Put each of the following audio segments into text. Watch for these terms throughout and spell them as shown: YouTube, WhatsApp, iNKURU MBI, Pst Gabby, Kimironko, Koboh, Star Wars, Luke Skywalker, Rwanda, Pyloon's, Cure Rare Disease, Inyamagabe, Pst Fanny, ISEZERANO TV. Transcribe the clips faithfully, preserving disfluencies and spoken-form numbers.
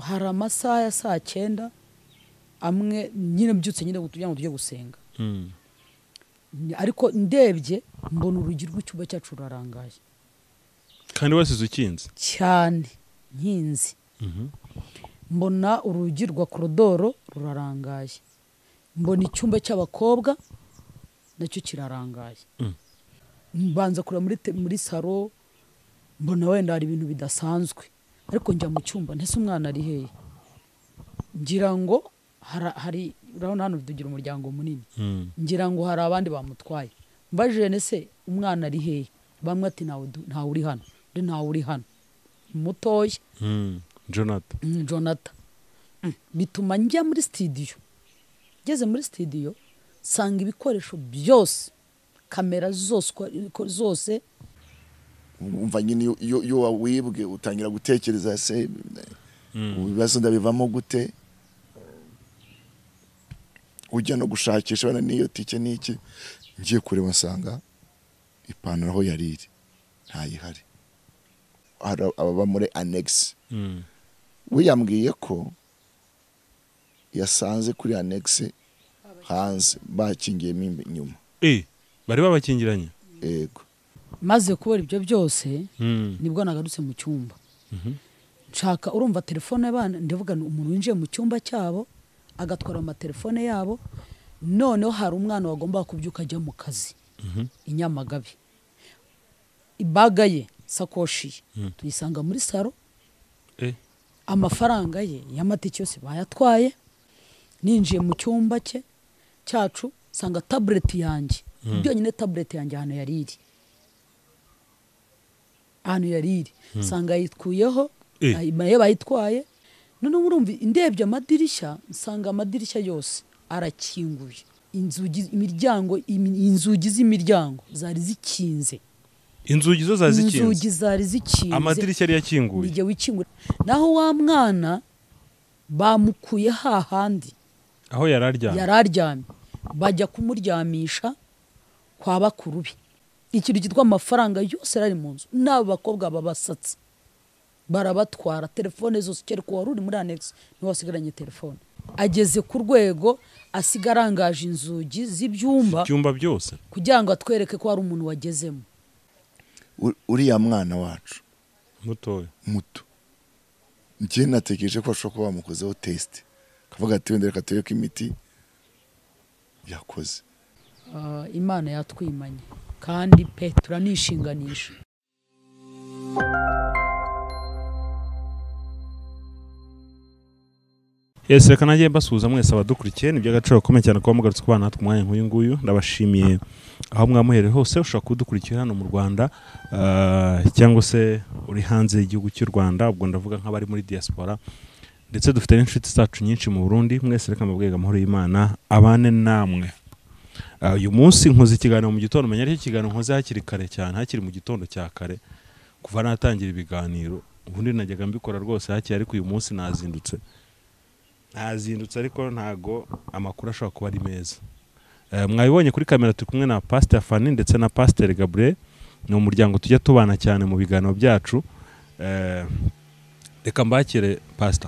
hari amasaha ya saa cyenda amwe nyine byutse nyine kugira ngo tujye gusenga ariko ndebye mbona urugi rw'icyumba cyacu rurarangaye kandi wasize ukinze cyane nkinzi mbona urugi rwa korodoro rurarangaye mbona icyumba cy'abakobwa nacyo kirarangaye mbanza kura muri muri saro mbona wenda hari ibintu bidasanzwe ariko njya mu cyumba ntese umwana ari heye ngira ngo hari urabona hano dugira umuryango munini ngira ngo hari abandi bamutwaye mbaje nese umwana ari heye bamwe ati nawe ntawe uri hano ndi ntawe uri hano mutoye Jonathan Jonathan bituma njya muri studio ngeze muri studio sanga ibikoresho byose kamera zose zose umva nyine yo yo wibwe utangira gutekereza se ubibazo ndabivamo gute ujya no gushakisha bana niyo tike niki ngiye kureba sanga ipantaro aho yariri ntayihari ababa muri annex we yambwiye ko yasanze kuri annex hanze bakingiye mimbe nyuma eh bari babakingiranye yego maze kubera ibyo byose nibwo nagarutse mu cyumba nshaka urumva telefone y'abana ndivuga umuntu winjiye mu cyumba cyabo agatwara amatelefone yabo noneho hari umwana wagomba kubyuka ajya mu kazi Inyamagabe ibaga ye sakoshi tuyisanga muri saro amafaranga ye y'amatike yose bayatwaye ninjiye mu cyumba cye cyacu sanga tablet yanjye byonyine tablet yanjye hano yariri hano yariri sanga yitkuyeho ayimaye bayitwaye none urumva indebye amadirisha sanga amadirisha yose arakinguye inzugi imiryango inzugi z'imiryango zari zikinze inzugi zo zari zikinze inzugi zari zikinze amadirisha ari yakinguye nige wikinguye naho wa mwana bamukuye hahandi aho yararyamye yararyamye bajya kumuryamisha kwa bakuru bi ikintu kitwa amafaranga yose ari mu nzu nabo bakobwa babasatse barabatwara telefone zose cyari ko wari muri annex ni wasigaranye telefone ageze ku rwego asigarangaje inzugi z'ibyumba ibyumba byose kugira ngo atwereke ko ari umuntu wagezemo uriya mwana wacu mutoya muto njye natekereje ko ashobora kuba bamukozeho test kavuga ati wenda reka tuye ko imiti yakoze Imana yatwimanye kandi pe turanishinganisha Yes reka nagiye mbasuhuza mwese abadukurikiye ni by'agaciro komeye cyane kuba mugarutse ku bana natwe umwanya nk'uyu nguyu ndabashimiye aho mwamuhereye hose ushobora kudukurikira hano mu Rwanda cyangwa se uri hanze y'igihugu cy'u Rwanda ubwo ndavuga nk'abari muri diaspora ndetse dufite n'inshuti zacu nyinshi mu Burundi mwese reka mbabwega amahoro y'Imana abane namwe uyu munsi nkoze ikiganiro mu gitondo menya ari ikiganiro nkoze hakiri kare cyane hakiri mu gitondo cya kare kuva natangira ibiganiro ubundi najyaga mbikora rwose hakiri ariko uyu munsi nazindutse nazindutse ariko ntago amakuru ashobora kuba ari meza mwabibonye kuri kamera turi kumwe na Pst Fanny ndetse na Pst Gabby ni umuryango tujya tubana cyane mu biganiro byacu reka mbakire Pst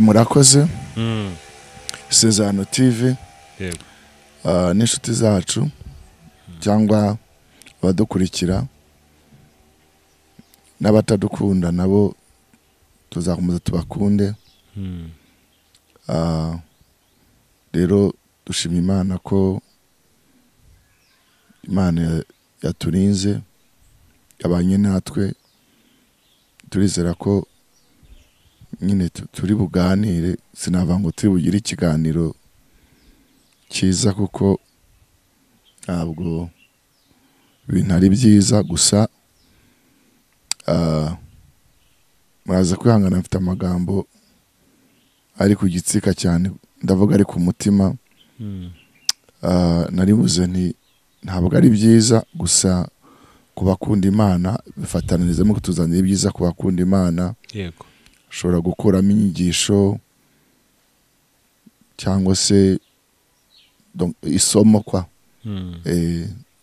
murakoze Sezano T V n'inshuti zacu cyangwa abadukurikira n'abatadukunda nabo tuzakomeza tubakunde rero dushima Imana ko Imana yaturinze yabanye natwe turizera ko nyine turi buganire sinava ngo turi bugire ikiganiro cyiza kuko ntabwo ibintu ari byiza gusa muraza kwihangana mfite amagambo ari ku gitsika cyane ndavuga ari ku mutima naribuze nti ntabwo ari byiza gusa kubakunda Imana bifataniriza mu kutuzanira ibyiza kubakunda Imana yego ushobora gukuramo inyigisho cyangwa se isomo kwa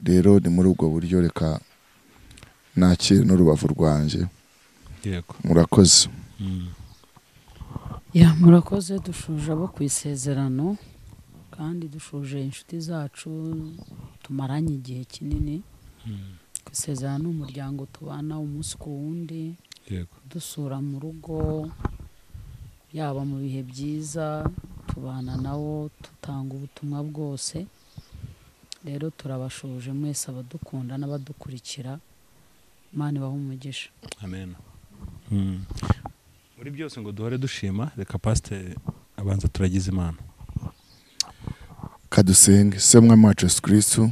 rero ni muri ubwo buryo reka nakire n'urubavu rwanjye Yego. Murakoze. Mm. Ya murakoze dushuje abo kwisezerano kandi dushuje inshuti zacu tumaranye igihe kinini. Mm. Kwisezerano umuryango tubana umunsi ku wundi. Yego. Dusura mu rugo yaba mu bihe byiza tubana nawo tutanga ubutumwa bwose. Rero turabashuje mwese abadukunda n'abadukurikira. Mani baho umugisha. Amen. Mm. Muri byose ngo duhore dushima reka pastor abanza turagize Imana. Kadusenge semwe macu Yesu Kristo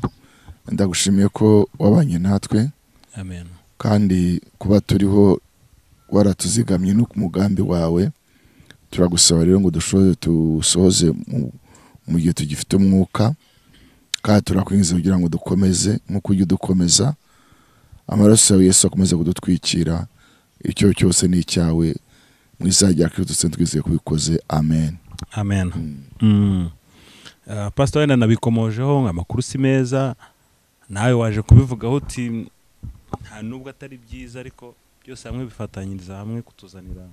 ndagushimiye ko wabanye natwe. Amen. Kandi kuba turiho waratuzigamye no kumugambi wawe turagusaba rero ngo dushoze tusoze mu gihe tugifite umwuka kandi turakwingiza kugira ngo dukomeze nko kujya dukomeza. Amaraso ya Yesu akomeza kudutwikira icyo cyose ni cyawe mu izajya rya Kristo twizeye kubikoze. Amen. Amen. Mm. Mm. Uh, Pastor wenda nabikomojeho amakuru si meza nawe waje kubivugaho uti nta nubwo atari byiza ariko byose hamwe bifatanyiriza hamwe kutuzanira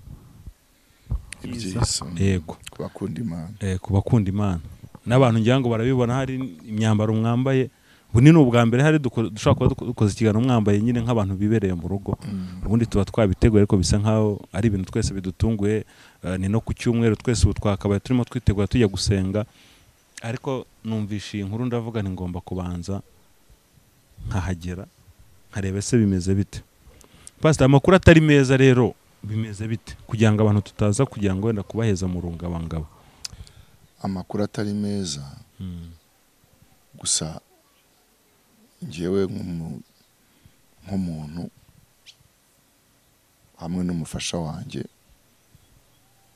ibyiza. Yego. Kubakunda Imana. Eh kubakunda Imana. N'abantu ngira ngo barabibona hari imyambaro mwambaye ubundi n'ubwa mbere hari dushaka dukoze ikigano mwambaye nyine nk'abantu bibereye mu rugo ubundi tuba twabitegura ariko bisa nkaho ari ibintu twese bidutunguye ni no ku cyumweru twese ubutwakabaye turimo twitegura tujya gusenga ariko numvishiye inkuru ndavuga ni ngomba kubanza nkahagera nkarebe se bimeze bite. Pastor amakuru atari meza rero bimeze bite kugira ngo abantu tutaza kugira ngo wenda kubaheza mu rungabangabo. Amakuru atari meza gusa njewe nk'umuntu hamwe n'umufasha wanjye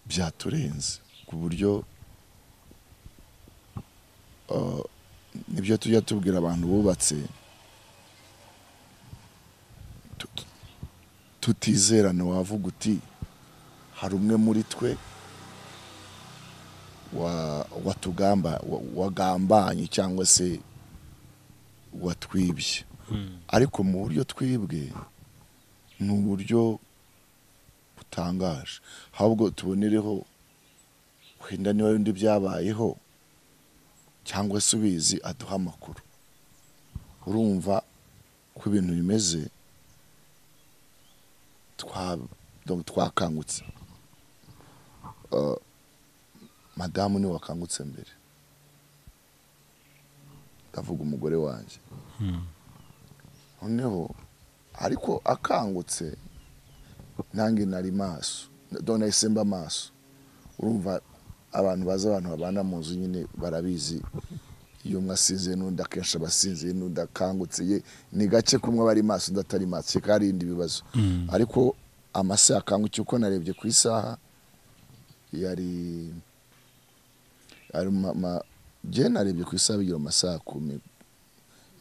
byaturenze ku buryo uh, nibyo tujya tubwira abantu bubatse tutizerana wavuga uti hari umwe muri twe wa watugamba wagambanye cyangwa se watwibye. Mm. Ariko mu buryo twibwe mu buryo butangaje ahubwo tubonereho kwenda niba ndi byabayeho cyangwa subizi aduha makuru urumva ku bintu bimeze twa dom twakangutse. Uh, madamu ni wakangutse mbere ndavuga umugore wanje. Hmm. Oneho ariko akangutse nange nari maso dona isemba maso urumva abantu baza abantu babana mu nzu nyine barabizi iyo mwasize n'unda kensha basize n'unda kangutse ye ni gace kumwe bari maso ndatari maso kari indi bibazo. Hmm. Ariko amase akangutse uko narebye ku isaha yari ari ma generally ku isaha bigira amasaha kumi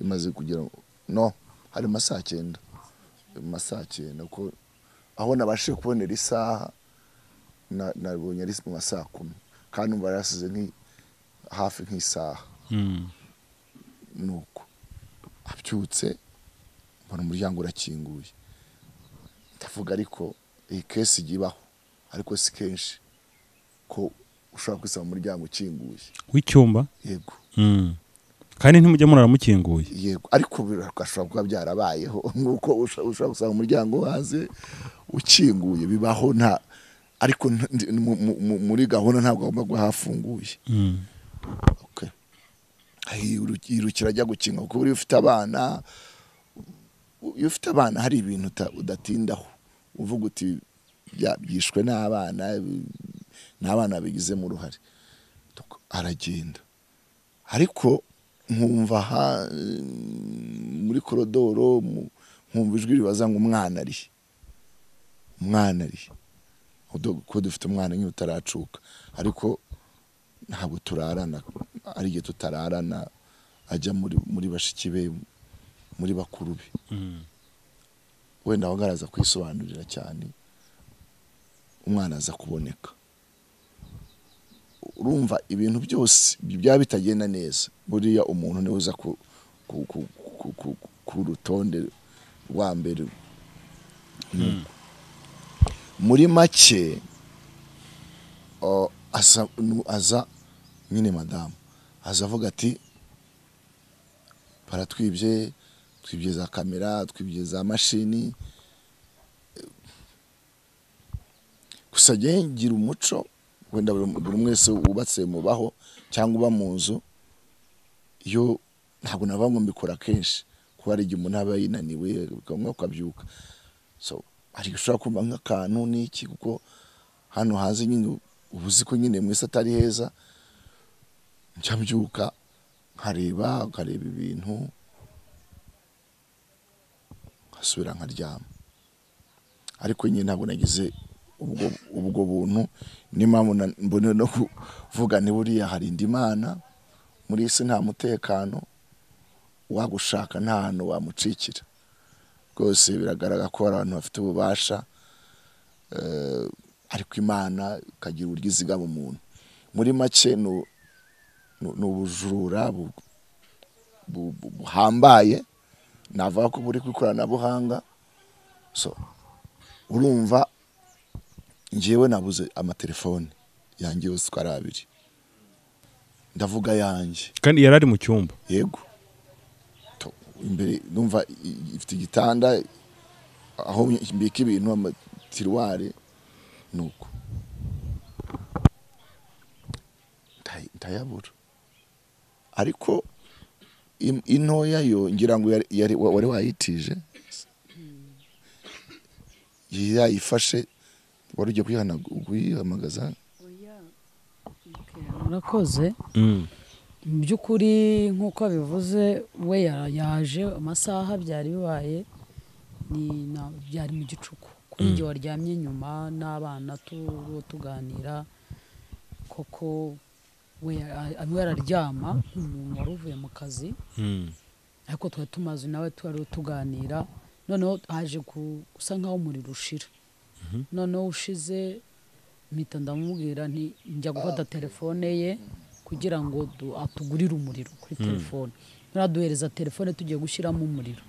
imaze kugira no hari amasaha cyenda amasaha cyenda uko aho nabashe kubonera isaha na nabonye ari mu masaha kumi kandi umva yarasize nki hafi nk'isaha. Mm. Nuko abyutse mbona umuryango urakinguye ndavuga ariko iyi case igibaho ariko si kenshi ko ushaka kwisa mu muryango ukinguye w'icyumba. Yego. Mm. Kandi ntimujye murara mukinguye. Yego. Ariko birashobora kuba byarabayeho nuko ushaka kwisa mu muryango waze ukinguye bibaho nta ariko muri gahona ntabwo agomba guhafunguye. Mm. Okay. Ayi urukira ajya gukinga kuko uri ufite abana ufite abana hari ibintu udatindaho uvuga uti byishwe n'abana n'abana bigize mu ruhare aragenda ariko nkumva muri korodoro nkumva ijwi ribaza ngo umwana ari umwana ari ko dufite umwana nyine utaracuka ariko ntabwo turarana ari igihe tutararana ajya muri muri bashiki be muri bakuru be. Mm. Wenda agaragaza kwisobanurira cyane umwana aza kuboneka urumva ibintu byose byaba bitagenda neza buriya umuntu niwe uza ku ku rutonde rwa mbere. muri make asa aza nyine madamu azavuga ati paratwibye twibye za kamera twibye za mashini gusa gengira umuco wenda buri mwese ubatse mubaho cyangwa uba mu nzu yo ntabwo nabangwa mbikora kenshi kuba ari igihe umuntu aba yinaniwe kamwe ukabyuka so ari gushaka kumva nk'akantu n'iki kuko hano hazi nyine ubuzi ko nyine mwese atari heza ncabyuka nkareba nkareba ibintu nkasubira nkaryama ariko nyine ntabwo nagize ubwo ubwo buntu nimamu mbone no kuvuga ni buriya hari indimana muri isi nta mutekano wagushaka ntano wamucikira rwose biragaragara ko abantu bafite ububasha eh ariko imana kagira uryiziga mu muntu muri make no no bujura buhambaye nava ko buri kwikorana buhanga so urumva njewe nabuze amatelefone yanjye yose karabiri ndavuga yanjye kandi yarari mu cyumba yego imbere numva ifite igitanda aho mbiki ibintu amatiruare nuko tayabura ariko intoya yo ngira ngo yari wari wayitije yayifashe wari ugiye kuyihana guyihamagaza oya murakoze byukuri nkuko bivuze we yaje amasaha byari bibaye ni byari mu gicuku kuri njye waryamye nyuma n'abana tuganira koko we araryama umuntu wari uvuye mu kazi ariko twari tumaze nawe twari tuganira noneho haje gusa nkaho umuriro ushira noneho ushize mpita ndamubwira nti njya gufata telefone ye kugira ngo atugurire umuriro kuri telefone naraduhereza telefone tugiye gushyiramo umuriro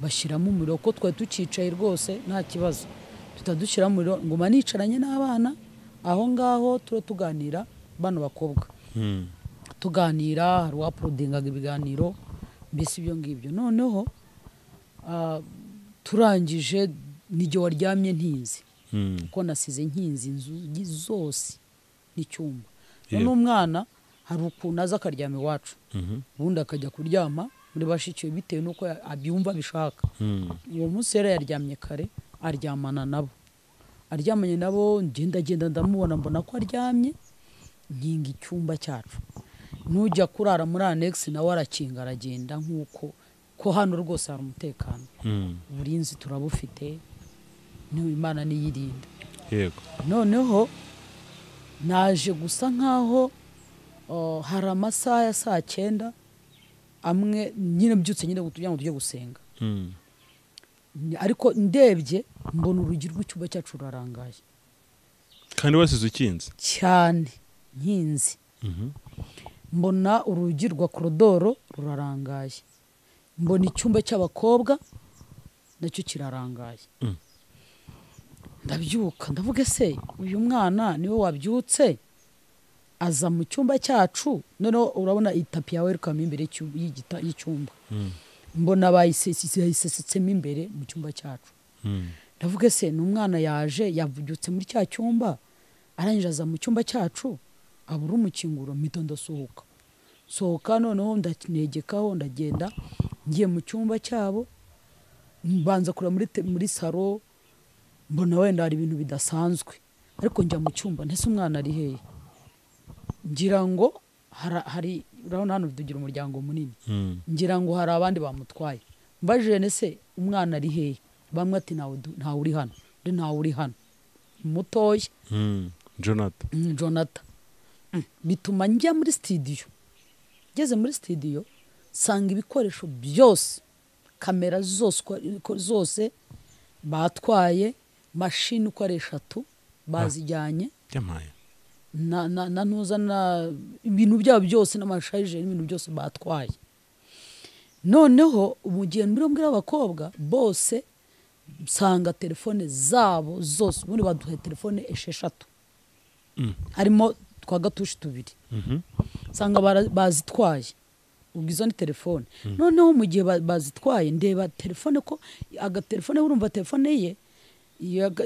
bashyiramo umuriro ko twa tucicaye rwose nta kibazo tutadushyira umuriro ngo manicaranye n'abana aho ngaho turo tuganira bano bakobwa tuganira hari uwaprudingaga ibiganiro mbese ibyo ngibyo noneho turangije nijye waryamye ntinzi kuko nasize nkinzi inzu zose n'icyumba none umwana hari ukuntu aza akaryama iwacu ubundi akajya kuryama muri bashikiwe bitewe n'uko abyumva bishaka uwo munsi yari yaryamye kare aryamana nabo aryamanye nabo ngenda ngenda ndamubona mbona ko aryamye nkinga icyumba cyacu nujya kurara muri annex nawe arakinga aragenda nk'uko ko hano rwose hari umutekano uburinzi turabufite n'Imana niyirinda yego noneho naje gusa nkaho hari amasaha ya saa cyenda amwe nyine byutse nyine kugira ngo tujye gusenga ariko ndebye mbona urugi rw'icyumba cyacu rurarangaye kandi wasize ukinze cyane nkinzi mbona urugi rwa korodoro rurarangaye mbona icyumba cy'abakobwa nacyo kirarangaye ndabyuka ndavuga se uyu mwana niwe wabyutse aza mu cyumba cyacu noneho urabona itapi ya welcome imbere y'icyumba mbona bayisesetsemo imbere mu cyumba cyacu ndavuga se n'umwana yaje yabyutse muri cya cyumba arangije aza mu cyumba cyacu abura umukinguro mpita ndasohoka sohoka noneho ndakinegekaho ndagenda ngiye mu cyumba cyabo mbanza kureba muri muri saro mbona wenda hari ibintu bidasanzwe ariko njya mu cyumba ntese umwana ari hehe ngira ngo hari urabona hano dugira umuryango munini ngira ngo hari abandi bamutwaye mbajije nese umwana ari hehe bamwe ati ntawe uri hano ntawe uri hano mutoya Jonathan Jonathan bituma njya muri studio ngeze muri studio sanga ibikoresho byose kamera zose zose batwaye mashini uko ari eshatu bazijyanye na ntuza na ibintu byabo byose n'amashayijeri n'ibintu byose batwaye noneho umugendo urambwira abakobwa bose nsanga telefone zabo zose ubundi baduhaye telefone esheshatu harimo twa gatushi tubiri nsanga bazitwaye ubwizo ni telefone noneho mu gihe bazitwaye ndeba telefone ko aga telefone urumva telefone ye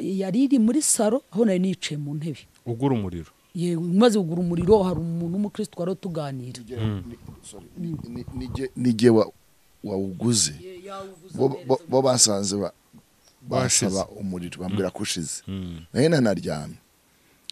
yariri muri saro aho nari nicaye mu ntebe ugura umuriro ye maze ugura umuriro hari umuntu umukristo twaro tuganira sorry nije wawuguze bo basanze basaba umuriro bambwira kushize naye nanaryamye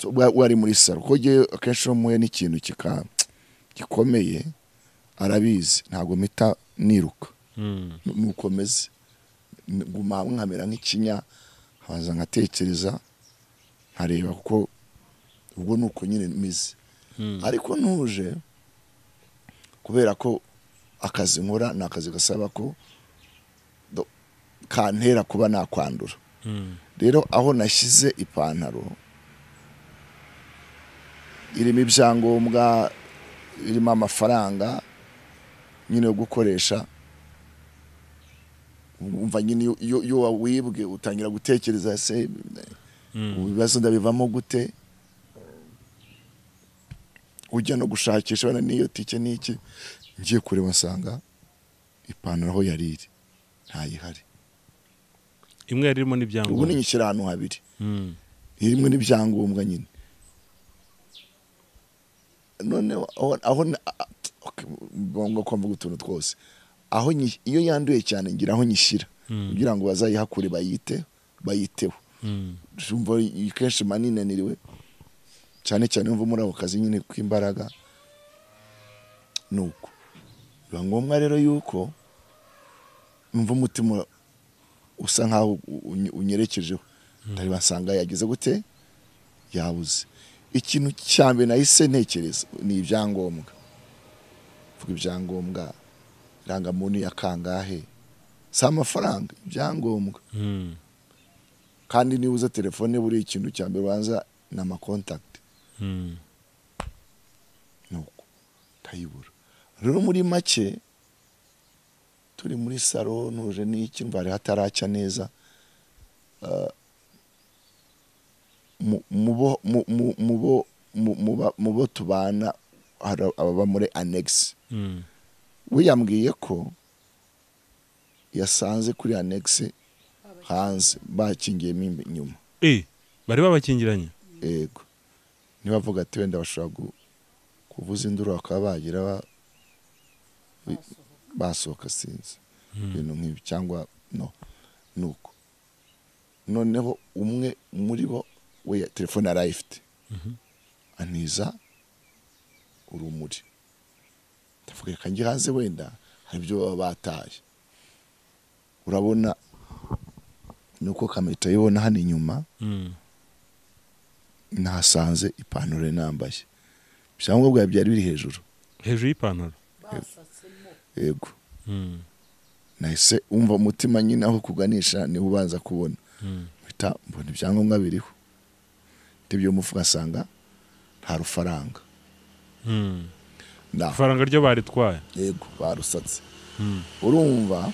so wari muri saro koje akenshi muye n'ikintu kika gikomeye arabizi ntago mita niruka mukomeze guma nkamera nk'ikinya haza ngatekereza nkareba kuko ubwo nuko nyine mizi ariko ntuje kubera ko akazi nkora nakazi gasaba ko kantera kuba nakwandura rero aho nashize ipantaro irimo ibyangombwa irimo amafaranga nyine yo gukoresha umva nyine yo yo wibwe utangira gutekereza se ubibazo ndabivamo gute ujya no gushakisha bana niyo tike niki ngiye kureba nsanga ipantaro aho yariri ntayihari imwe yarimo n'ibyangombwa ubu ninyishyira ahantu habiri irimo n'ibyangombwa nyine none aho bongo komva gutuntu twose aho iyo yanduye cyane ngira aho nyishyira kugira ngo bazayihakure bayite bayiteho jumva kenshi manine niriwe cyane cyane umva muri abo kazi nyine kw'imbaraga nuko biba ngombwa rero yuko umva umutima usa nkaho unyerekejeho ndari basanga yagize gute yabuze ikintu cyambe nahise ntekereza ni ibyangombwa vuga ibyangombwa rangamuntu yakangahe sa amafaranga ibyangombwa kandi niba uza telefone buri ikintu cyambe banza na ma contact nuko tayibura rero muri make turi muri salon uje n'iki mbare hataraca neza mubo mubo mubo tubana ababa muri annex wiyambwiye ko yasanze kuri annex hanze bakingiye inyuma eh bari babakingiranye yego nibavuga ati wenda bashaka kuvuza induru akabagira basohoka sinzi ibintu nk'ibi cyangwa no nuko noneho umwe muri bo we telefone arayifite aniza urumuri ndavuga kanjye hanze wenda hari ibyo bataye urabona nuko kamera yibona hano inyuma nasanze ipantaro nambaye byangombwa bwawe byari biri hejuru hejuru y'ipantaro yego nahise umva umutima nyine aho kuganisha ni ubanza kubona bita mbona ibyangombwa biriho ibyo mufuka asanga nta rufaranga ifaranga ryo baritwaye yego barusatse urumva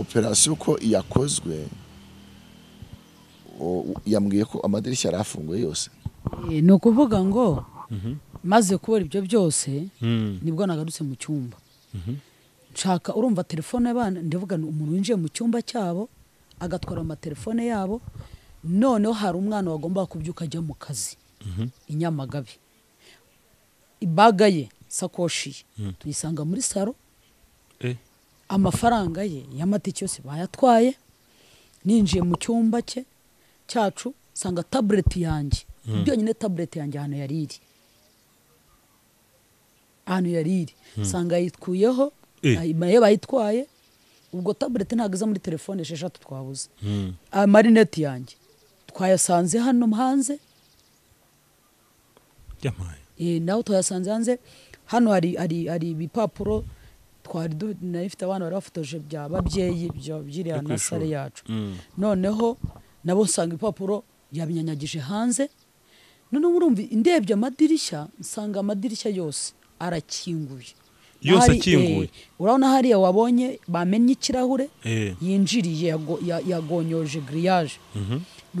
operasiyo ko yakozwe yambwiye ko amadirishya arafunguye yose ni ukuvuga ngo maze kubera ibyo byose nibwo nagarutse mu cyumba nshaka urumva telefone abana ndavuga umuntu winjiye mu cyumba cyabo agatwara amatelefone yabo noneho hari umwana wagomba kubyuka ajya mu kazi inyamagabe ibaga ye sakoshi tuyisanga muri saro amafaranga ye y'amatike yose bayatwaye ninjiye mu cyumba cye cyacu sanga tablet yanjye byonyine tablet yanjye hano yariri hano yariri sanga yitkuyeho imaye bayitwaye ubwo tablet ntagiza muri telefone esheshatu twabuze amarinete yanjye twayasanze hano mhanze yamaye eh nawo twayasanze hanze hano hari ari ari bipapuro twari dufite abantu barafotoje bya babyeyi byo byiriya na sare yacu noneho nabo nsanga ipapuro yabinyanyagije hanze none urumva indebye amadirishya nsanga amadirishya yose arakinguye yose akinguye urabona hariya wabonye bamenye ikirahure yinjiriye yagonyoje grillage ni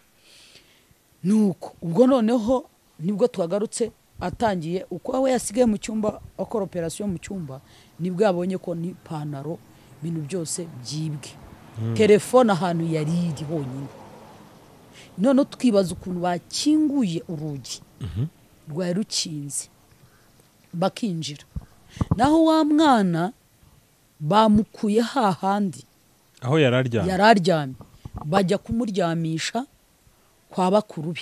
nuko ubwo noneho nibwo twagarutse atangiye uko awe yasigaye mu cyumba akora operation mu cyumba nibwo abonye ko ni panaro bintu byose byibwe mm. telefone ahantu yari iri bonyine none twibaza ukuntu bakinguye urugi mhm mm rwari rukinze bakinjira naho wa mwana bamukuye hahandi aho yararyamye yararyamye bajya kumuryamisha kwa bakuru bi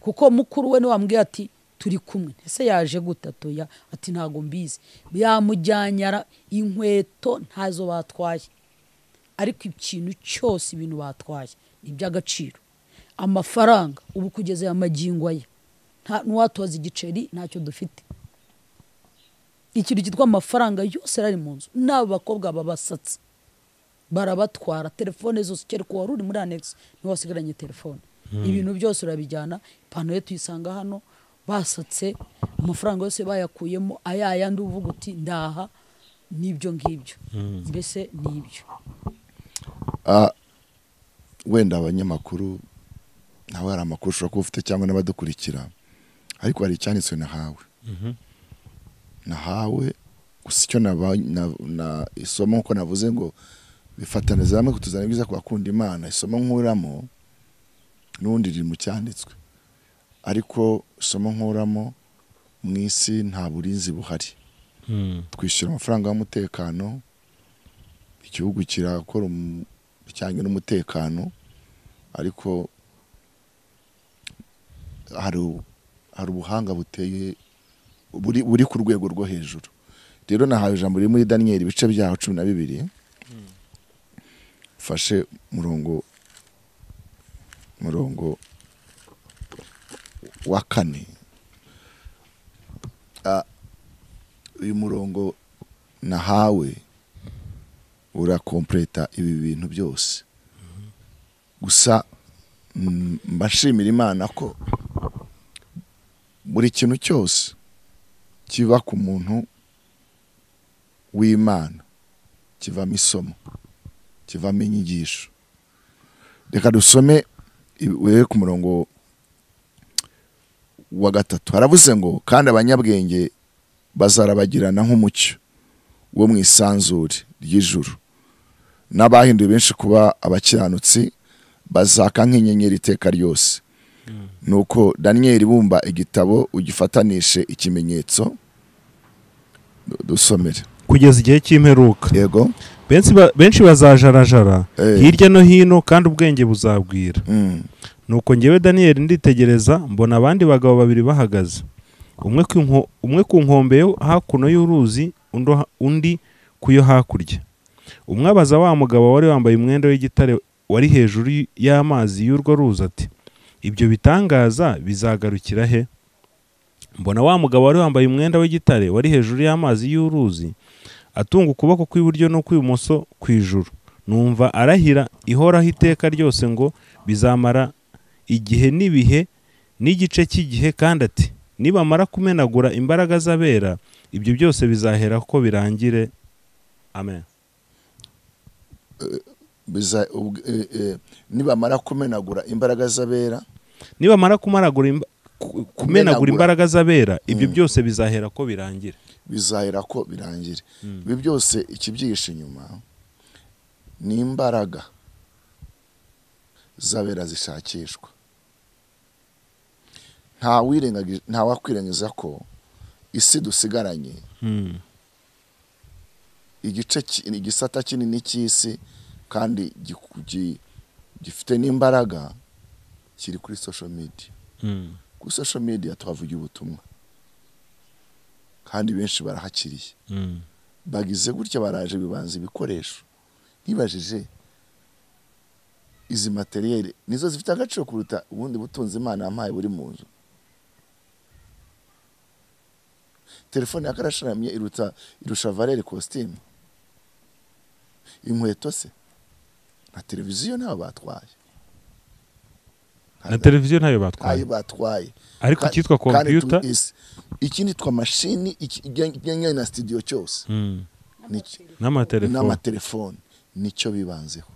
kuko mukuru we wambwiye ati turi kumwe ese yaje gutatoya ati ntago mbizi yamujyanyara inkweto ntazo batwaye ariko ikintu cyose ibintu batwaye iby'agaciro amafaranga ubu kugeze amagingo ye nta nuwatoza igiceri ntacyo dufite ikintu kitwa amafaranga yose ari mu nzu nabo bakobwa babasatse barabatwara telefone zose cyari ko wari uri muri annex niwe wasigaranye telefone ibintu byose urabijyana ipantaro ye tuyisanga hano basatse amafaranga yose bayakuyemo ayaya nduvuga uti ndaha nibyo ngibyo mbese nibyo ah wenda abanyamakuru nawe ari amakuru ushobora kuba ufite cyangwa n'abadukurikira ariko hari icyanditswe nahawe nahawe gusa icyo na isomo uko navuze ngo bifataniza hamwe kutuzana ibyiza ku bakunda Imana isomo nkuramo nundi riri mu cyanditswe ariko somo nkuramo mu isi nta burinzi buhari twishyura amafaranga y'umutekano igihugu kirakora cyangwa n'umutekano ariko hari ubuhanga buteye buri ku rwego rwo hejuru rero nahawe ijambo riri muri Daniyeli ibice byaho cumi na bibiri fashe murongo murongo wa kane ah uyu murongo nahawe ura completa ibi bintu byose gusa mbashimira Imana ko buri kintu cyose kiva ku muntu w'Imana kivamo isomo kivamo inyigisho reka dusome wewe ku murongo wa gatatu haravuze ngo kandi abanyabwenge bazarabagirana nk'umucyo wo mu isanzure ry'ijuru n'abahinduye benshi kuba abakiranutsi bazaka nk'inyenyeri iteka ryose nuko Daniyeli bumba igitabo ugifatanishe ikimenyetso dusomere kugeza igihe cy'imperuka yego benshi benshi bazajarajara hirya no hino kandi ubwenge buzabwira nuko ngewe Daniel nditegereza mbona abandi bagabo babiri bahagaze umwe umwe ku nkombe yo hakuno y'uruzi undi kuyo hakurya umwe abaza wa mugabo wari wambaye umwenda w'igitare wari hejuru y'amazi y'urwo ruzi ati ibyo bitangaza bizagarukira he mbona wa mugabo wari wambaye umwenda w'igitare wari hejuru y'amazi y'uruzi atunga ukuboko kw'iburyo no kw'ibumoso kwijuru numva arahira ihoraho iteka ryose ngo bizamara igihe n'ibihe n'igice cy'igihe kandi ati nibamara kumenagura imbaraga z'abera ibyo byose bizahera ko birangire amen nibamara kumenagura imbaraga z'abera nibamara kumaragura kumenagura imbaraga z'abera ibyo byose bizahera ko birangire bizahera ko birangire ibi byose ikibyishe nyuma n'imbaraga zabera zishakishwa. Nta wirengagiza nta wakwirengagiza ko isi dusigaranye igice igisata kinini cy'isi kandi gifite n'imbaraga kiri kuri social media. Kuri social media twavuga ubutumwa kandi benshi barahakiriye bagize gutya baraje bibanza ibikoresho nibajije izi materielle nizo zifite agaciro kuruta ubundi butunzi Imana yampaye buri munzu. Telefone yakarasharamye iruta irusha valere costume inkweto se na televiziyo ntayo batwaye na televiziyo ntayo batwaye ayo batwaye ariko kitwa computer ikindi twa machine igenya na studio cyose n'ama telefone nicyo bibanzeho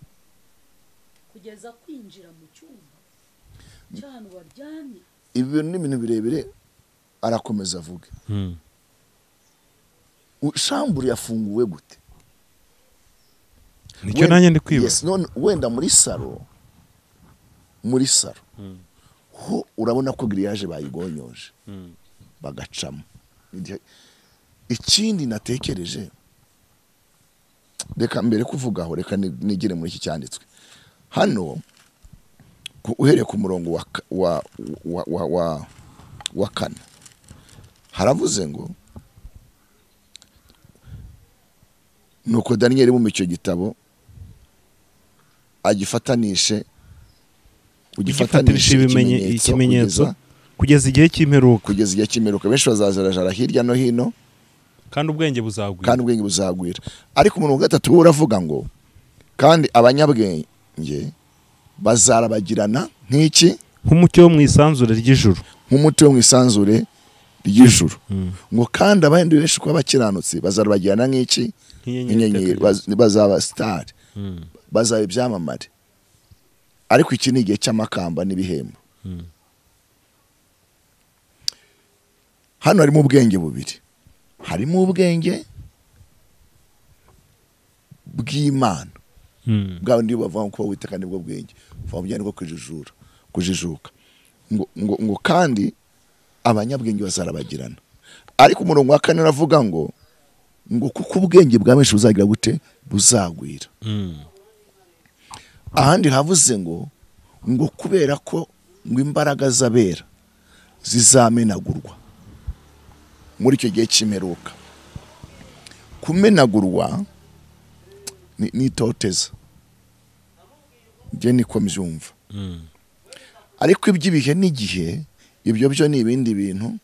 kugeza kwinjira mu cyumba cyane waryamye ibintu n'ibintu birebire arakomeza avuga ushambura yafunguwe gute nicyo nanye ndi kwiba yes none wenda muri saro muri saro ho urabona ko grillage bayigonyoje bagacamo ikindi natekereje reka mbere kuvugaho reka nigire muri iki cyanditswe hano uhereye ku murongo wa wa wa wa wa kane haravuze ngo nuko Daniel mu icyo gitabo agifatanishe ugifatanishe ibimenyetso kugeza igihe cy'imperuka kugeza igihe cy'imperuka benshi bazazarajara hirya no hino kandi ubwenge buzagwira kandi ubwenge buzagwira ariko umuntu wa gatatu uravuga ngo kandi abanyabwenge bazarabagirana nk'iki nk'umucyo wo mu isanzure ry'ijuru nk'umucyo wo mu isanzure ry'ijuru ngo kandi abandi benshi kuba bakiranutse bazarabagirana nk'iki inyenyeri bazaba star bazaba ibyamamare ariko iki ni igihe cy'amakamba n'ibihembo hano harimo ubwenge bubiri harimo ubwenge bw'Imana bwa ndi bavuga ko witeka nibwo bwenge bavuga nibwo kujijura kujijuka ngo ngo kandi abanyabwenge bazarabagirana ariko umurongo wa kane uravuga ngo ngo kuko ubwenge bwa benshi buzagira gute buzagwira ahandi havuze ngo ngo kubera ko ngo imbaraga zabera zizamenagurwa muri icyo gihe cy'imperuka kumenagurwa ni toteza je niko mbyumva ariko iby'ibihe n'igihe ibyo byo ni ibindi bintu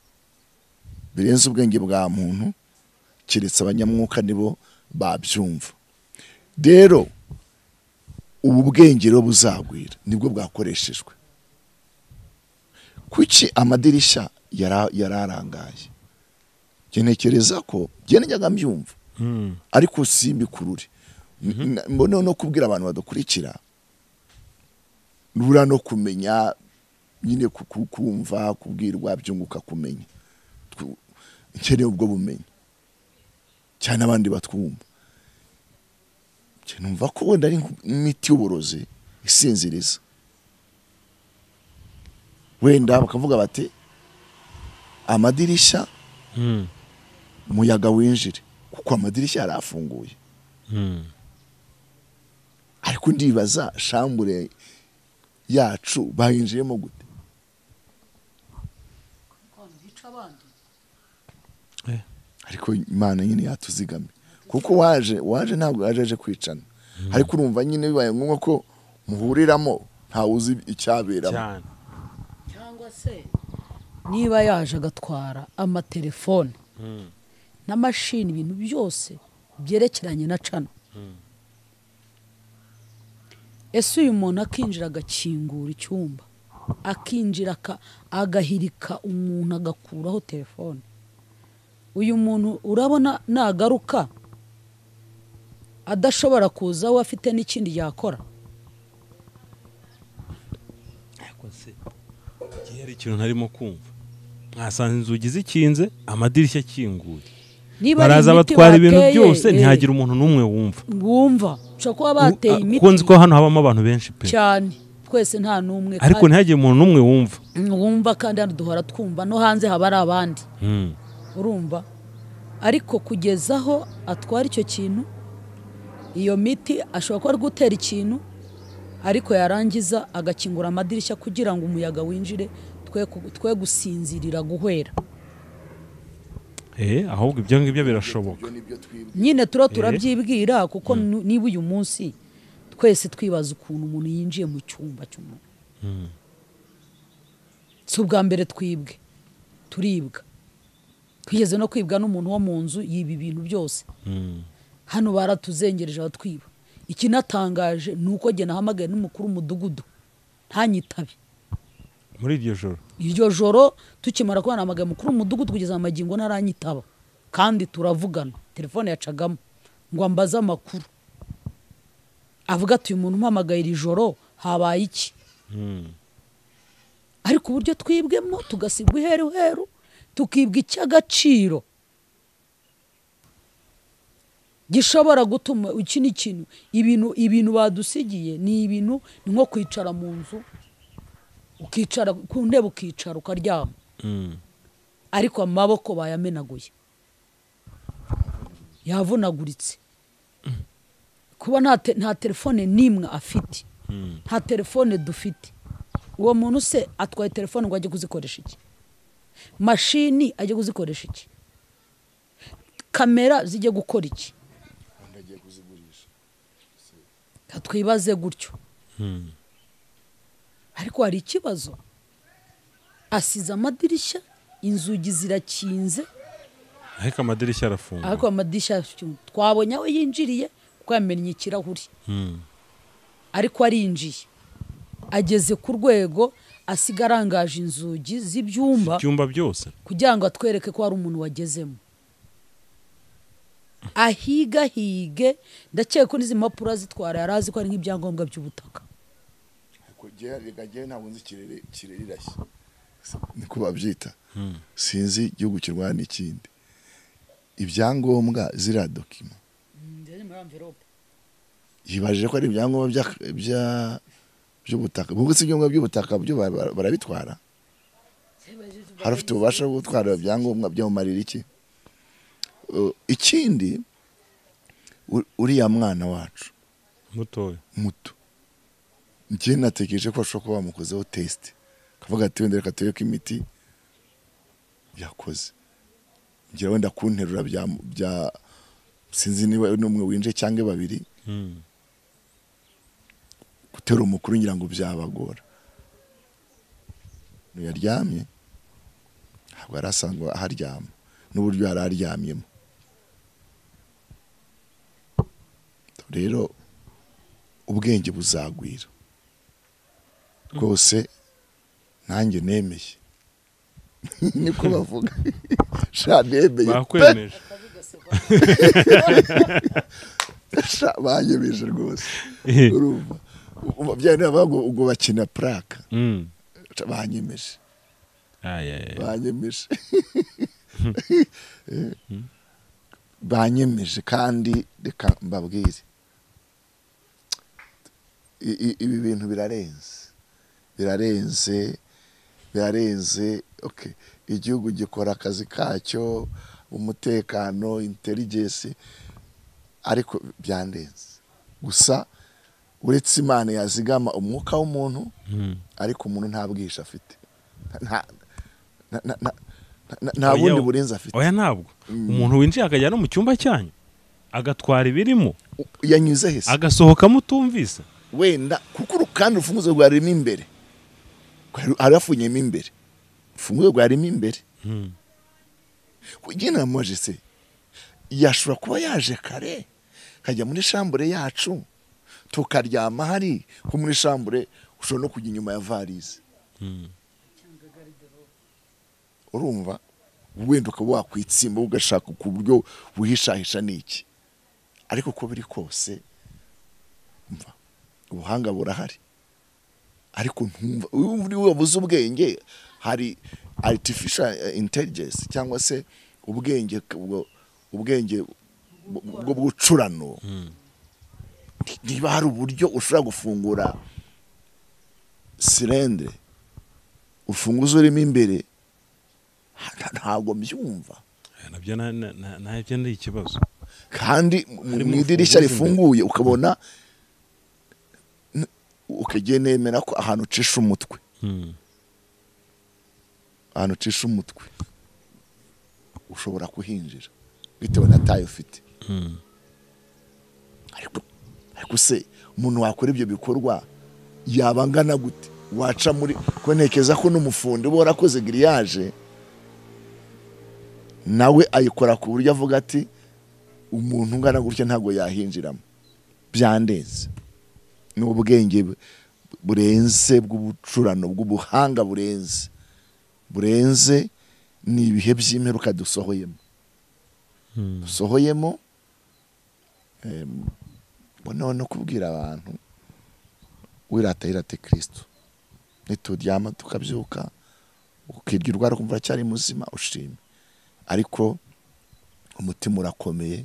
birenze ubwenge bwa muntu kiretse abanyamwuka nibo babyumva rero ubu bwenge rero buzagwira nibwo bwakoreshejwe kuki amadirisha yararangaye genekereza ko genejyaga mbyumva ariko simbikurure mbone no kubwira abantu badukurikira rura no kumenya nyine kukumva kubwirwa byunguka kumenya ikere ubwo bumenyi cyane abandi batwumva cyane ko wenda ari imiti y'uborozi isinziriza wenda bakavuga bati amadirisha umuyaga winjire kuko amadirisha yarafunguye ariko ndibaza shambure yacu bayinjiyemo gute ariko Imana nyine yatuzigame kuko waje waje ntabwo yajeje kwicana ariko urumva nyine bibaye ngombwa ko muhuriramo nta uzi icyabera cyane cyangwa se niba yaje agatwara amatelefone na machine ibintu byose byerekeranye na cano ese uyu muntu akinjira agakingura icyumba akinjira agahirika umuntu agakuraho telefone uyu muntu urabona nagaruka adashobora kuza we afite n'ikindi yakora igihe ari ikintu ntarimo kumva mwasanze inzugi zikinze amadirishya akinguye baraza batwara ibintu byose ntihagira umuntu n'umwe wumva wumva cyo kuba bateye imiti kunzi ko hano habamo abantu benshi pe cyane twese nta numwe ariko ntihagira umuntu n'umwe wumva wumva kandi duhora twumva no hanze habara abandi urumva ariko kugezaho atwara icyo kintu iyo miti ashobora kuba gutera ikintu ariko yarangiza agakingura amadirishya kugira ngo umuyaga winjire twe twe gusinzirira guhwera eh ahubwo ibyo ngibyo birashoboka nyine turo turabyibwira kuko niba uyu munsi twese twibaza ukuntu umuntu yinjiye mu cyumba cy'umuntu subwa mbere twibwe turibwa twigeze no kwibwa n'umuntu wo mu nzu yibi bintu byose hano baratuzengereje batwiba ikinatangaje nuko ge nahamagaye n'umukuru umudugudu ntanyitabe muri iryo joro iryo joro tukimara kubana amagama mukuru umudugudu kugeza amagingo naranyitaba kandi turavugana telefone yacagamo ngo ambaza amakuru avuga ati umuntu mpamagaye iri joro habaye iki ariko uburyo twibwemo tugasigwa iheru heru tukibwa icyagaciro gishobora gutuma iki ni kintu ibintu ibintu badusigiye ni ibintu ni nko kwicara mu nzu ukicara ku ntebe ukicara ukaryama ariko amaboko bayamenaguye yavunaguritse kuba nta telefone nimwe afite nta telefone dufite uwo muntu se atwaye telefone ngo ajye kuzikoresha iki mashini ajye kuzikoresha iki kamera zijye gukora iki twibaze gutyo ariko hari ikibazo asize amadirishya inzugi zirakinze ariko amadirishya arafunga ariko amadirishya twabonye aho yinjiriye kuko yamennye ikirahuri ariko arinjiye ageze ku rwego asiga arangaje inzugi z'ibyumba ibyumba byose kugira ngo atwereke ko hari umuntu wagezemo ahiga hige ndakeka ko n'izi mpapuro azitwara yari azi ko ari nk'ibyangombwa by'ubutaka kujya rigajye nta bunzi kirere kirerirashi niko babyita sinzi igihugu kirwana ikindi ibyangombwa zira dokima ndeze muri envelope yibaje ko ari ibyangombwa bya by'ubutaka ubwo se ibyangombwa by'ubutaka byo barabitwara harufite ubasha gutwara ibyangombwa byo marira iki ikindi uriya mwana wacu mutoya muto njye natekereje ko ashobora kuba bamukozeho tesite akavuga ati wenda reka turebe ko imiti yakoze ngira wenda kunterura bya sinzi niba n'umwe winje cyangwa babiri gutera umukuru ngira ngo byabagora yaryamye ntabwo arasanzwe aharyama n'uburyo yari aryamyemo rero ubwenge buzagwira rwose nanjye nemeye niko bavuga sha nemeye bakwemeje sha banyemeje rwose urumva umbyane bavuga ubwo bakina plaka banyemeje banyemeje banyemeje kandi reka mbabwize ibi bintu birarenze birarenze birarenze okay igihugu gikora akazi kacyo umutekano intelligence ariko byandenze gusa uretse Imana yazigama umwuka w'umuntu ariko umuntu ntabwisha afite nta bundi burenze afite oya ntabwo umuntu winjiye akajya no mu cyumba cyanyu agatwara ibirimo yanyuze hese agasohoka mutumvise wenda kuko urukanda urufunguzo rwarimo imbere arafunyemo imbere ufunguzo rwarimo imbere kugira ngo se yashobora kuba yaje kare kajya muri shambure yacu tukaryama hari ko muri shambure ushobora no kujya inyuma ya varize urumva wenda ukaba wakwitsimba ugashaka ku buryo buhishahisha n'iki ariko uko biri kose ubuhanga burahari ariko ntumva wabuze ubwenge hari artificial intelligence cyangwa se ubwenge ubwenge bwo gucurano niba hari uburyo ushobora gufungura silendre ufunguzo urimo imbere ntabwo mbyumva nabyo ntabyo ndi ikibazo kandi mu idirishya rifunguye ukabona ukajye nemera ko ahantu ucisha umutwe ahantu ucisha umutwe ushobora kuhinjira bitewe na tayo ufite ariko ariko se umuntu wakora ibyo bikorwa yabangana gute waca muri konekeza ko numufundi bora koze grillage nawe ayikora ku buryo avuga ati umuntu ngana gutya ntago yahinjiramo byandeze n'ubwenge burenze bw'ubucurano bw'ubuhanga burenze burenze ni ibihe by'imperuka dusohoyemo sohoyemo eh bono no kubwira abantu wiratahira te Kristo nitudyama tukabyuka ukibwirwa ari kumva cyari muzima ushime ariko umutima urakomeye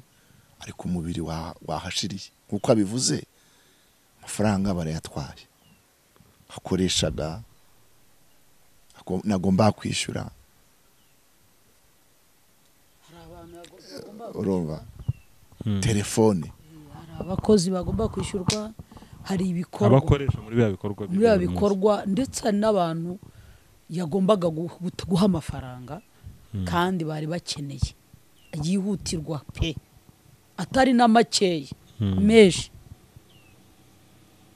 ariko umubiri wahashiriye kuko abivuze amafaranga barayatwaye hakoreshaga nagomba kwishyura urumva telefone abakozi bagomba kwishyurwa hari ibikorwa abakoresha muri bya bikorwa muri bya bikorwa ndetse n'abantu yagombaga guha amafaranga kandi bari bakeneye yihutirwa pe atari na makeyi meshi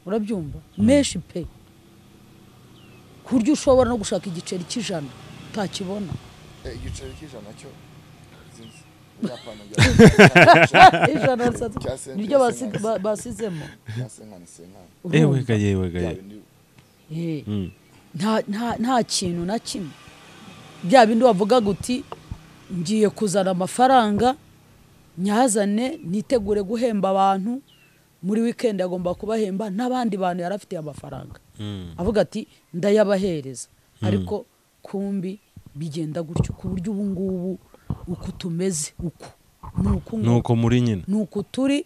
urabyumva meshi pe kuryo ushobora no gushaka igiceri cy'ijana utakibona igiceri cy'ijana cyo nibyo basizemo ewe gaye ewe gaye nta kintu na kimwe bya bindi wavuga guti ngiye kuzana amafaranga nyazane nitegure guhemba abantu muri weekend agomba kubahemba n'abandi bantu yarafitiye amafaranga avuga ati ndayabahereza ariko kumbi bigenda gutyo ku buryo ubu ngubu uko tumeze uko nuko nuko muri nyina nuko turi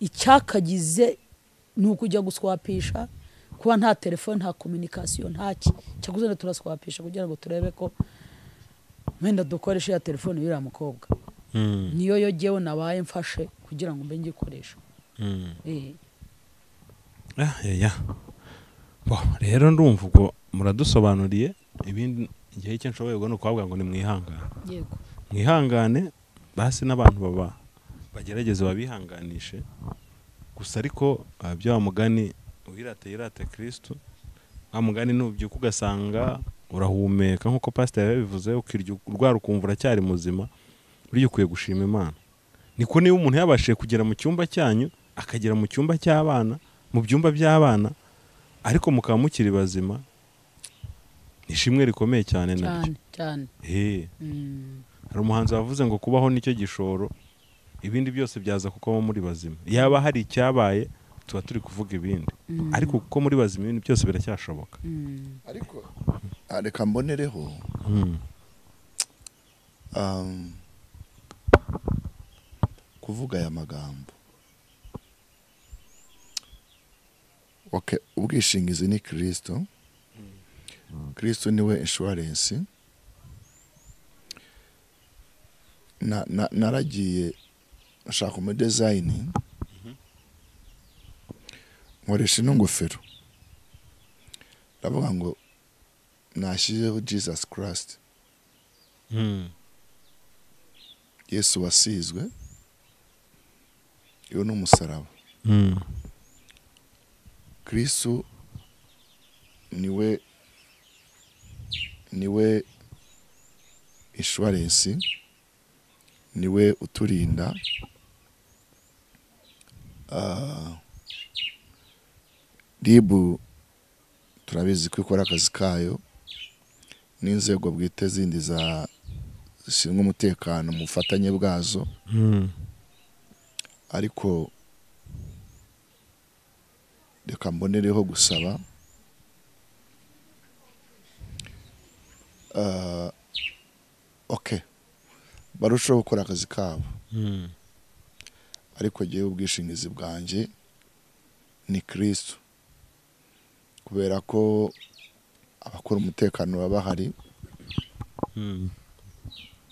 icyakagize nuko ujya guswapisha kuba nta telefone nta communication nta cyaguze turaswapisha kugira ngo turebe ko menda dukoresha ya telefone yira mukobwa mm. niyo yogewe nabaye mfashe kugira ngo mbe ngikoresha mm. eh ah ya ya bo rero ndumva uko muradusobanuriye ibindi igihe cyo nshoboye ngo n'ukwabwa ngo ni mwihangane yego mwihangane basi nabantu baba bagerageze babihanganishe gusa ariko bya mugani uhirate irate Kristo amugani nubyo kugasanga urahumeka nkuko pastor yabivuze ukiryo urwara ukumvura cyari muzima uri ukwiye gushima Imana niko niyo umuntu yabashe kugera mu cyumba cyanyu akagera mu cyumba cy'abana mu byumba by'abana ariko mukamukiri bazima ishimwe rikomeye cyane nabyo cyane eh ari umuhanzi wavuze ngo kubaho nicyo gishoro ibindi byose byaza kuko muri bazima yaba hari icyabaye tuba turi kuvuga ibindi ariko kuko muri bazima ibintu byose biracyashoboka ariko areka mbonereho um kuvuga aya magambo okay ubwishingizi ni Kristo Kristo niwe insurance na na naragiye nshaka mu design nkoresha no ngofero ndavuga ngo nashyizeho Jesus Christ mm Yesu wasizwe yo no musaraba mm Kristo niwe niwe insurance niwe uturinda uh, ribu turabizi kwikora akazi kayo n'inzego bwite zindi za zishinzwe umutekano mu bufatanye bwazo mm. ariko reka mbonereho gusaba Uh, okay barushaho gukora akazi kabo. Ariko jyewe ubwishingizi bwanjye ni Kristo, kubera ko abakora umutekano babahari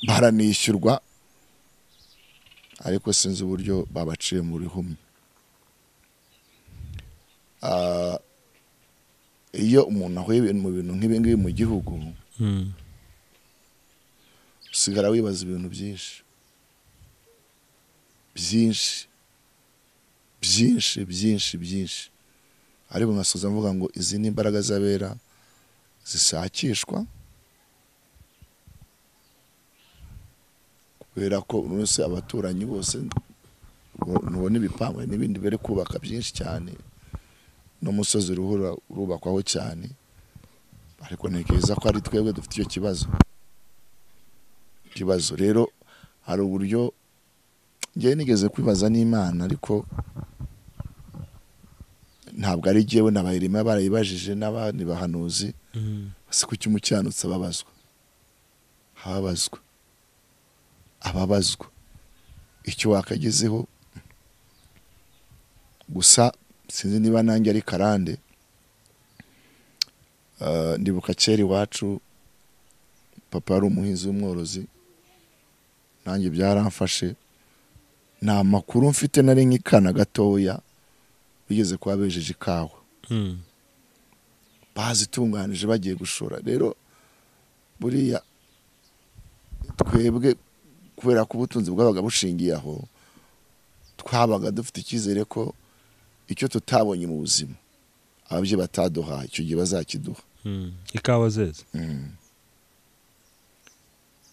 baranishyurwa, ariko sinzi uburyo babaciye mu rihumye. Iyo umuntu ahuye mu bintu nk'ibi ngibi mu gihugu usigara wibaza ibintu byinshi byinshi byinshi byinshi byinshi. Ariko nkasoza mvuga ngo izi ni imbaraga z'abera zisakishwa, kubera ko uruse abaturanyi bose nubona ibipangu n'ibindi bere kubaka byinshi cyane, no musozi ruhura urubakwaho cyane, ariko ntekereza ko ari twebwe dufite icyo kibazo. Kibazo rero hari uburyo njye nigeze kwibaza n'Imana, ariko ntabwo ari jyewe n'abayirima barayibajije n'abandi bahanuzi, basi ku cyumucyanutse babazwa habazwa ababazwa icyo wakagezeho. Gusa sinzi niba nanjye ari karande, uh, ndibuka cyeri wacu papa ari umuhinzi w'umworozi, nanjye byaramfashe. Na makuru mfite nari nkikana gatoya bigeze kwa bejeje kawe, mm. bazitunganije bagiye gushora. Rero buriya twebwe kubera ku butunzi bw'abaga bushingiye aho, twabaga dufite ikizere ko icyo tutabonye mu buzima ababye bataduha icyo gihe bazakiduha. mm. Ikawa zeze, mm.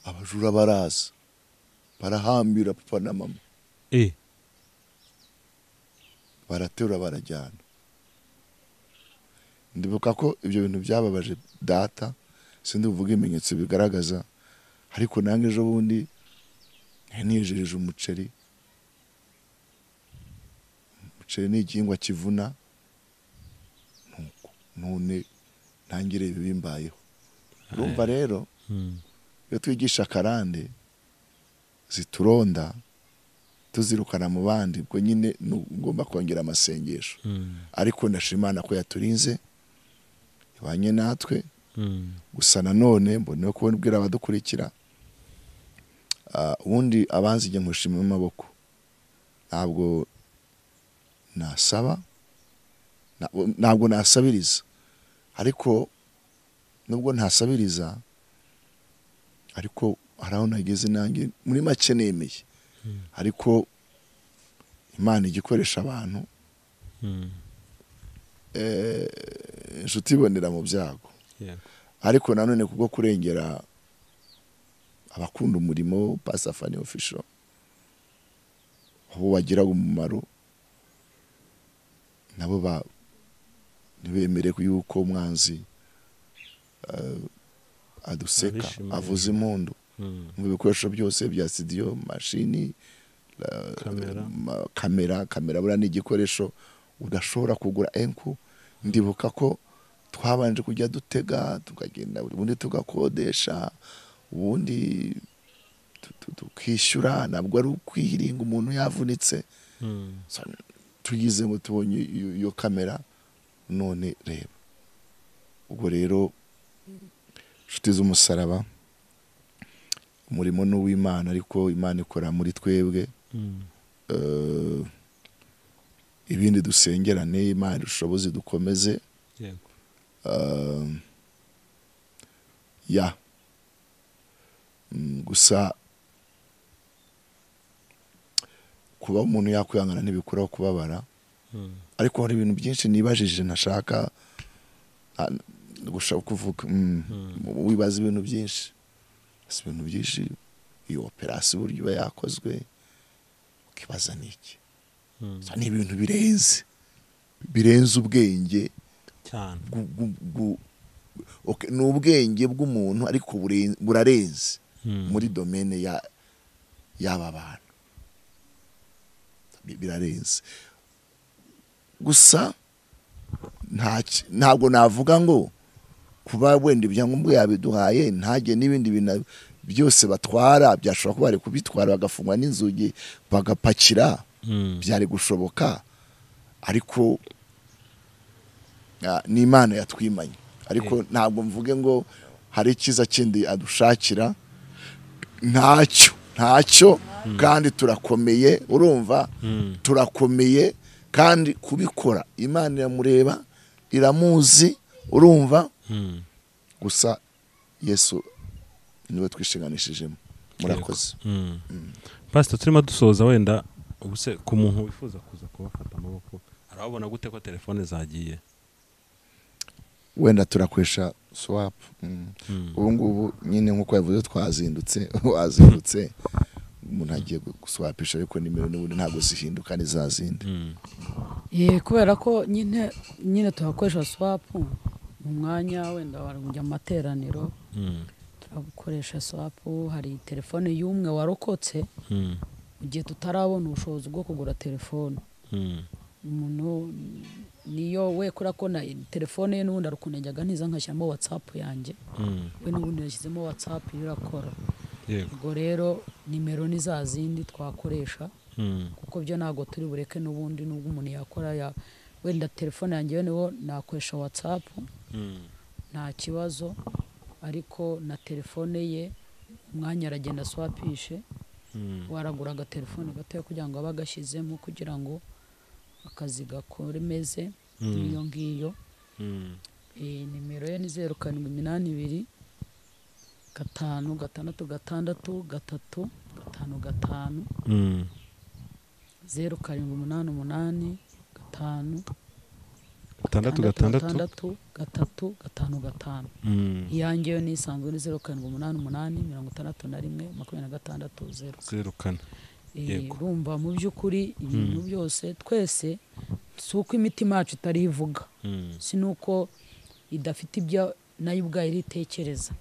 abajura baraza barahambira papa na mama, eh baratura barajyana. Ndibuka ko ibyo bintu byababaje data, sindi uvuga ibimenyetso bigaragaza, ariko nange ejo bundi nijereje umuceri. Umuceri ni igihingwa kivuna nuko none ntangire bibimbayeho. Urumva rero iyo twigisha karande zituronda tuzirukana mu bandi, bwo nyine ngomba kongera amasengesho. Ariko ndashimana ko yaturinze ibanye natwe. Gusa nanone mbone ko ubwira abadukurikira ubundi abanzi njye nkushima amaboko, ntabwo nasaba, ntabwo nasabiriza. Ariko nubwo ntasabiriza, ariko haraho nageze nanjye muri make nemeye. Ariko Imana igikoresha abantu eh jutibonera mu byago. Ariko nanone kubwo kurengera abakunda umurimo Pst Fanny official abo bagiraga umumaro, nabo ba nibemere yuko umwanzi aduseka avuza impundu. Mu bikoresho byose bya studio, mashini, kamera, kamera bura ni igikoresho udashobora kugura enku. Ndibuka ko twabanje kujya dutega tukagenda ubundi tugakodesha, ubundi tukishyura, nabwo ari ukwiringa umuntu yavunitse. Tugize ngo tubonye iyo kamera none reba. Ubwo rero inshuti z'umusaraba, umurimo n'uw'Imana, ariko Imana ikora muri twebwe. Ibindi dusengerane Imana irushoboze dukomeze. Ya gusa kuba umuntu yakwihangana ntibikuraho kubabara. Ariko hari ibintu byinshi nibajije ntashaka gushaka kuvuga, wibaza ibintu byinshi. Asibintu byinshi iyo operasiyo buryo yakozwe ukibaza niki. Sa ni ibintu birenze birenze ubwenge cyane. Okay, n'ubwenge bw'umuntu ariko burarenze muri domaine ya y'abantu birarenze. Gusa ntabwo navuga ngo kuba wende byangombwa yabiduhaye ntaje nibindi byose batwara byashobora kuba ari kubitwara bagafungwa n'inzugi bagapakira byari gushoboka ariko ni Imana yatwimanye ariko ntabwo mvuge ngo hari ikiza kindi adushakira ntacyo ntacyo kandi turakomeye urumva turakomeye kandi kubikora Imana yamureba iramuzi urumva gusa Yesu niwe twishinganishijemo murakoze Pastor turimo dusoza wenda ubuse ku muntu wifuza kuza kubafata amaboko arabona gute ko telefone zagiye wenda turakwesha swap ubu ngubu nyine nkuko yavuze twazindutse wazindutse umuntu agiye guswapisha ariko nimero n'ubundi ntago zihinduka nizazinde eh kubera ko nyine nyine tuhakoresha swap mu mwanya wenda warujya amateraniro turabukoresha swap hari telefone y'umwe warokotse ugiye tutarabona ubushobozi bwo kugura telefone umuntu niyo we kora ko na telefone n'ubundi arukunenjaga ntiza nkashyiramo WhatsApp yanjye we n'ubundi yashyizemo WhatsApp irakora yego rero nimero nizazindi twakoresha kuko byo nago turi bureke n'ubundi n'ubwo umuntu yakora ya wenda telefone yanjye niwo nakoresha WhatsApp nta kibazo ariko na telefone ye umwanya aragenda swapishe waragura aga telefone gato kugira ngo abagashyizemo kugira ngo akazi gakora meze iyo ngiyo eh nimero ye ni zero karindwi umunani kabiri gatanu gatandatu gatandatu gatatu gatanu gatanu zero karindwi umunani umunani gatanu gatandatu gatandatu gatatu gatanu gatanu iyange yo nisanzwe ni zero karindwi umunani umunani mirongo itandatu na rimwe makumyabiri na gatandatu zero urumva mu by'ukuri ibintu byose twese suko imitima yacu itarivuga sinuko idafite ibyo nayo ubwayo iritekereza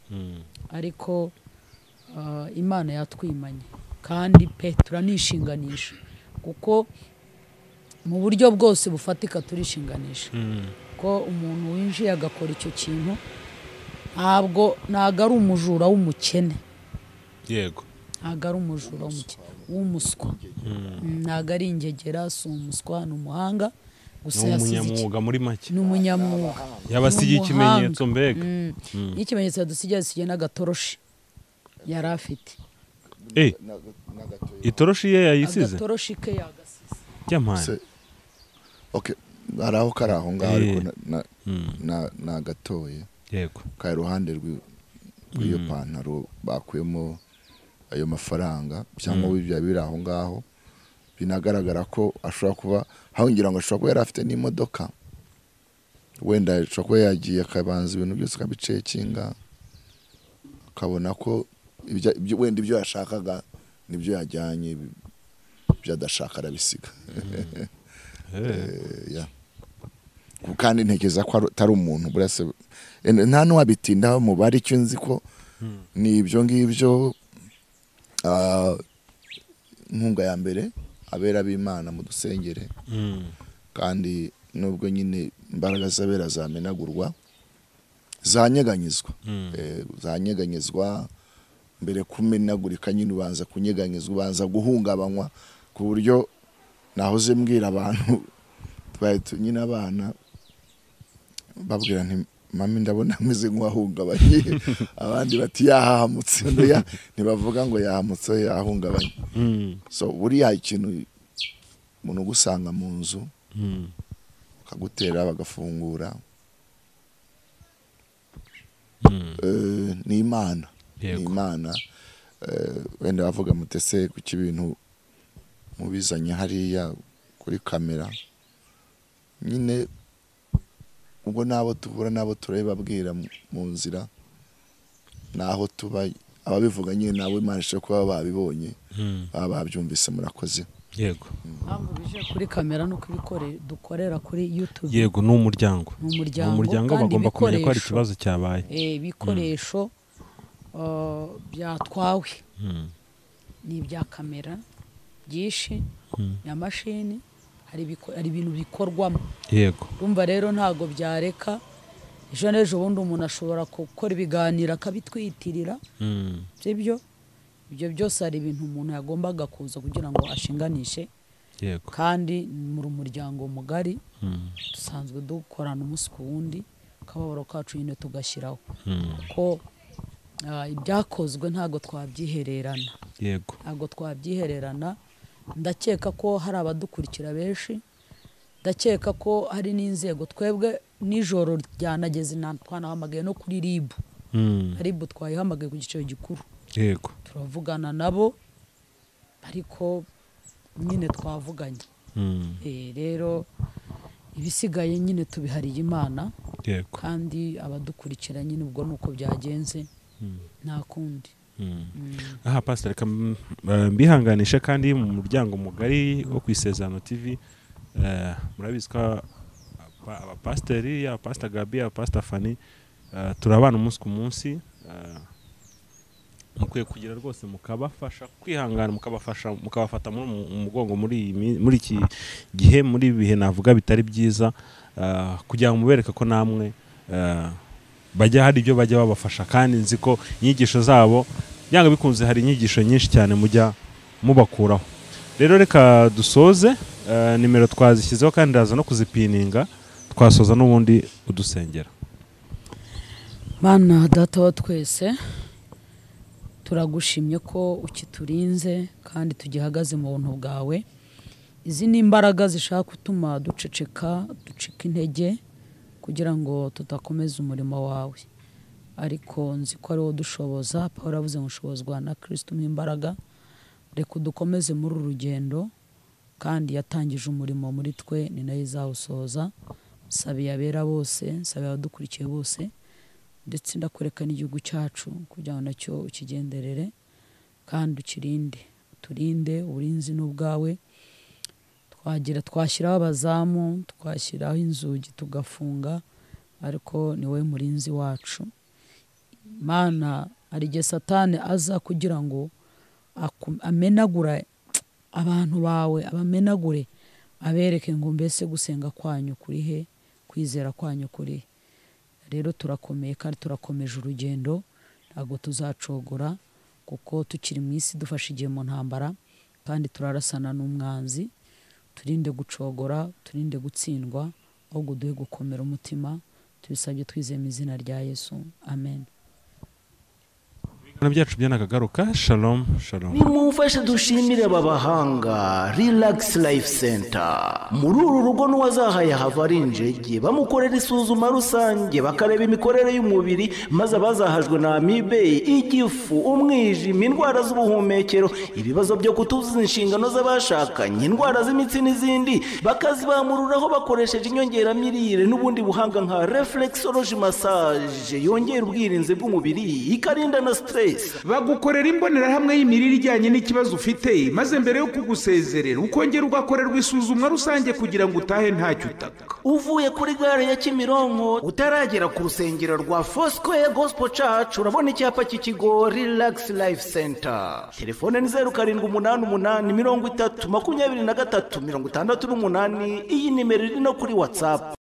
ariko Imana yatwimanye kandi pe turanishinganisha kuko mu buryo bwose bufatika turishinganisha ko umuntu winjiye agakora icyo kintu ntabwo nagara umujura w'umukene yego agara umujura w'umukene umuswa naga ari ingegera si umuswa n'umuhanga gusa yasimuga muri make n'umunyamwuga yabasigiye ikimenyetso mbega ikimenyetso yadusigiye asigiye n'agatoroshi yari afite eh itoroshi ye yayisize agatoroshi ke yagasize cyamana okay araho karaho ngaho ariko na na gatoye yego ka iruhande rw'iyo pantaro bakuyemo ayo mafaranga cyangwa bibya biraho ngaho binagaragara ko ashobora kuba ahongira ngo ashobora kuba yarafite n'imodoka wenda ashobora kuba yagiye akabanza ibintu byose akabicekinga akabona ko wenda ibyo yashakaga nibyo yajyanye ibyo adashaka arabisiga kandi ntekereza ko atari umuntu nta n'uwabitindaho mubare icyo nzi ko ni ibyo ngibyo nkunga ya mbere abera b'Imana mu dusengere kandi nubwo nyine imbaraga z'abera zamenagurwa zanyeganyizwa zanyeganyizwa mbere kumenagurika nyine ubanza kunyeganyizwa ubanza guhungabanywa ku buryo nahoze mbwira abantu twahita nyine abana babwira nti mami ndabona ameze nk'uwahungabanye abandi bati yahamutse ndoya ntibavuga ngo yahamutse yahungabanye so buriya ikintu umuntu gusanga mu nzu akagutera bagafungura ni Imana ni Imana wenda bavuga mutese kuki ibintu mubizanye hariya kuri kamera nyine ubwo nabo tuvura nabo tureba babwira mu nzira naho tuba ababivuga nyine nabo imanisha kuba babibonye bababyumvise murakoze yego ntabwo bije kuri kamera no kubikore dukorera kuri YouTube yego n'umuryango n'umuryango bagomba kumenya ko ari ikibazo cyabaye eh bikoresho byatwawe ni bya kamera byinshi ya mashini ari ibintu bikorwamo yego urumva rero ntago byareka ejo n'ejo bundi umuntu ashobora gukora ibiganiro akabitwitirira sibyo ibyo byose ari ibintu umuntu yagombaga kuza kugira ngo ashinganishe kandi muri umuryango mugari dusanzwe dukorana umunsi ku wundi akababaro kacu nyine tugashyiraho ko ibyakozwe ntago twabyihererana yego ntago twabyihererana ndakeka ko hari abadukurikira benshi ndakeka ko hari n'inzego twebwe nijoro ryanageze twanahamagaye no kuri ribu ribu twayihamagaye ku giciro gikuru yego turavugana nabo ariko nyine twavuganye eh rero ibisigaye nyine tubihariye Imana yego kandi abadukurikira nyine ubwo nuko byagenze na kundi aha pastor reka mbihanganisha kandi mu muryango mugari wo kwisezerano T V murabizi ko aba pastor ya Pst Gabby ya Pst Fanny turabana umunsi ku munsi mukwiye kugira rwose mukabafasha kwihangana mukabafasha mukabafata mu mugongo muri muri iki gihe muri bihe navuga bitari byiza kugira ngo mubereke ko namwe bajya hari ibyo bajya babafasha kandi nzi ko inyigisho zabo yanga bikunze hari inyigisho nyinshi cyane mujya mubakuraho rero reka dusoze nimero twazishyizeho kandi raza no kuzipininga twasoza n'ubundi udusengera bana dato twese turagushimye ko ukiturinze kandi tugihagaze mu buntu bwawe izi ni imbaraga zishaka gutuma duceceka ducika intege kugira ngo tudakomeze umurimo wawe ariko nzi ko ari wo dushoboza Pawulo avuze ngo ushobozwa na Kristo mu imbaraga reka dukomeze muri uru rugendo kandi yatangije umurimo muri twe ni nayo izawusoza sabiye abera bose sabiye abadukurikiye bose ndetse ndakureka n'igihugu cyacu kugira ngo nacyo ukigenderere kandi ukirinde turinde uburinzi n'ubwawe twagira twashyiraho abazamu twashyiraho inzugi tugafunga ariko ni wowe murinzi wacu Imana ari igihe Satani aza kugira ngo amenagura abantu bawe abamenagure abereke ngo mbese gusenga kwanyu kuri he kwizera kwanyu kuri he rero turakomeye kandi turakomeje urugendo ntabwo tuzacogora kuko tukiri mu isi dufashe igihe mu ntambara kandi turarasana n'umwanzi turinde gucogora turinde gutsindwa ahubwo duhe gukomera umutima tubisabye twizeye mu izina rya Yesu amen ibiganiro byacu byanakagaruka shalom shalom nimufashe dushimire ababahanga relax life center muri uru rugo n'uwazahaya havara injege bamukorera isuzuma rusange bakareba imikorere y'umubiri maze abazahajwe na amibe igifu umwijima indwara z'ubuhumekero ibibazo byo kutuzuza inshingano z'abashakanye indwara z'imitsi n'izindi bakazibamururaho bakoresheje inyongeramirire n'ubundi buhanga nka reflexology massage yongera ubwirinzi bw'umubiri ikarinda na stress bagukorera imbonerahamwe y'imirire ijyanye n'ikibazo ufite maze mbere yo kugusezerera ukongera ugakorerwa isuzumwa rusange kugira ngo utahe ntacyo utaka uvuye kuri gare ya Kimironko utaragera ku rusengero rwa Foursquare Gospel Church urabona icyapa cy'ikigo Relax Life Center telefone ni zero karindwi umunani umunani mirongo itatu makumyabiri na gatatu mirongo itandatu n'umunani iyi nimero iri no kuri WhatsApp